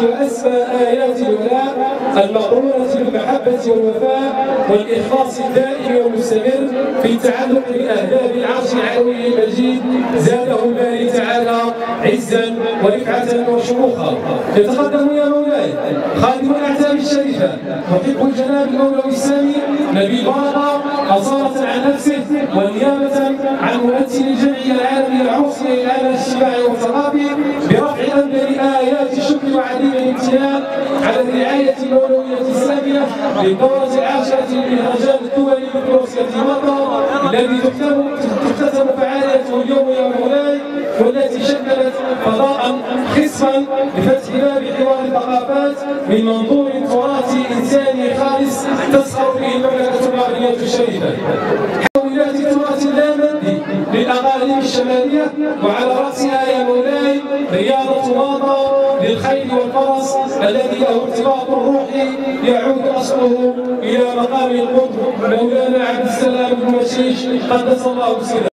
الآيات وأسمى آيات العلا المقرونة بالمحبة والوفاء والإخلاص الدائم والمستمر في تعلق بأهداف العرش العلوي المجيد زاده الله تعالى عزا ورفعة وشروخا. يتقدم يا مولاي خادم الأعتاب الشريفة محب الجناب المولوي السامي نبي ماطا أصالة عن نفسه ونيابة عن ممثل الجمعية العالمية العرسية للعمل الاجتماعي والثقافي برفع أنبل آيات الشكر وعديم الامتنان على الرعاية المولوية السامية للدورة العاشرة للمهرجان الدولي ببروكسل ماطا الذي تختتم فعاليته اليوم يا مولاي والتي شكلت فضاء خصبا لفتح باب حوار الثقافات من منظور تراثي انساني خالص تسخر به المملكه العربيه الشريفه. حاولات التراث اللامادي للاقاليم الشماليه وعلى راسها يا مولاي رياضه ماطا للخيل والفرس الذي له ارتباط روحي يعود اصله الى مقام القدس مولانا عبد السلام بن مشيش قدس الله سره.